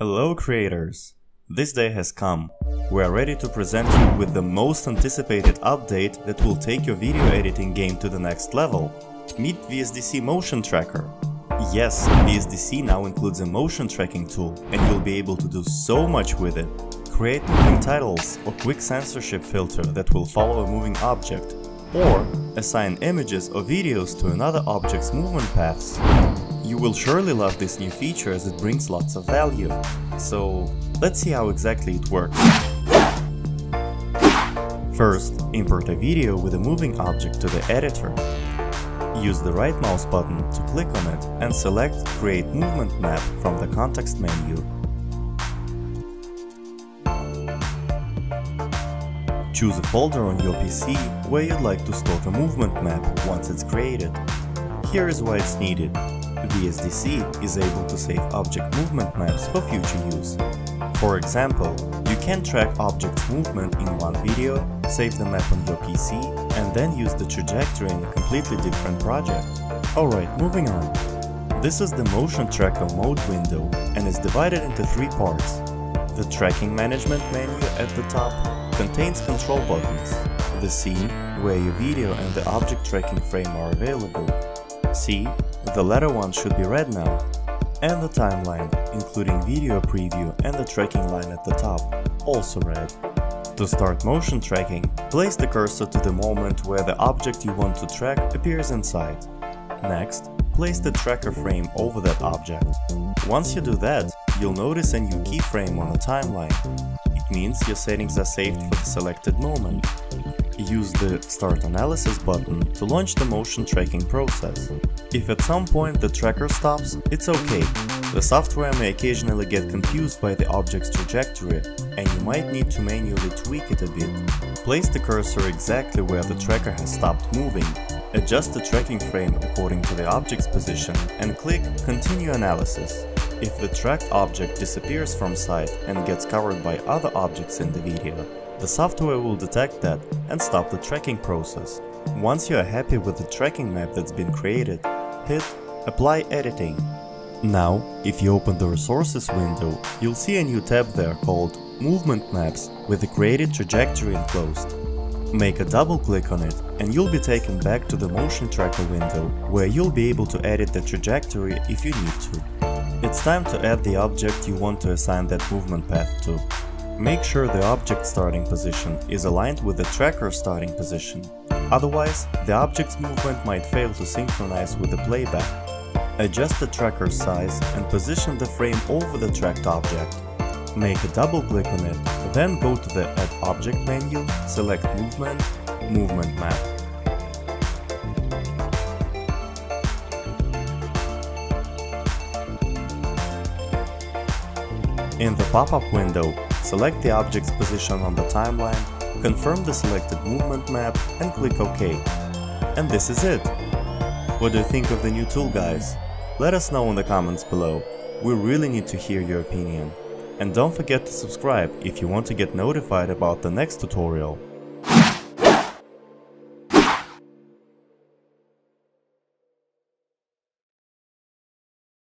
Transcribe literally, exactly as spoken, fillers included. Hello creators! This day has come. We are ready to present you with the most anticipated update that will take your video editing game to the next level. Meet V S D C Motion Tracker. Yes, V S D C now includes a motion tracking tool and you'll be able to do so much with it. Create moving titles or quick censorship filter that will follow a moving object, or assign images or videos to another object's movement paths. You will surely love this new feature as it brings lots of value. So let's see how exactly it works. First, import a video with a moving object to the editor. Use the right mouse button to click on it and select Create Movement Map from the context menu. Choose a folder on your P C where you'd like to store the movement map once it's created. Here is why it's needed. V S D C is able to save object movement maps for future use. For example, you can track objects' movement in one video, save the map on your P C, and then use the trajectory in a completely different project. Alright, moving on. This is the Motion Tracker mode window and is divided into three parts. The Tracking Management menu at the top contains control buttons. The scene, where your video and the object tracking frame are available. See, the latter one should be red now. And the timeline, including video preview and the tracking line at the top, also red. To start motion tracking, place the cursor to the moment where the object you want to track appears inside. Next, place the tracker frame over that object. Once you do that, you'll notice a new keyframe on the timeline. It means your settings are saved for the selected moment. Use the Start Analysis button to launch the motion tracking process. If at some point the tracker stops, it's okay. The software may occasionally get confused by the object's trajectory, and you might need to manually tweak it a bit. Place the cursor exactly where the tracker has stopped moving, adjust the tracking frame according to the object's position, and click Continue Analysis. If the tracked object disappears from sight and gets covered by other objects in the video, the software will detect that and stop the tracking process. Once you are happy with the tracking map that's been created, hit Apply Editing. Now, if you open the Resources window, you'll see a new tab there called Movement Maps with the created trajectory enclosed. Make a double click on it and you'll be taken back to the Motion Tracker window, where you'll be able to edit the trajectory if you need to. It's time to add the object you want to assign that movement path to. Make sure the object's starting position is aligned with the tracker's starting position, otherwise the object's movement might fail to synchronize with the playback. Adjust the tracker's size and position the frame over the tracked object. Make a double click on it, then go to the Add Object menu, select Movement, Movement Map. In the pop-up window, select the object's position on the timeline, confirm the selected movement map and click OK. And this is it! What do you think of the new tool, guys? Let us know in the comments below. We really need to hear your opinion. And don't forget to subscribe if you want to get notified about the next tutorial.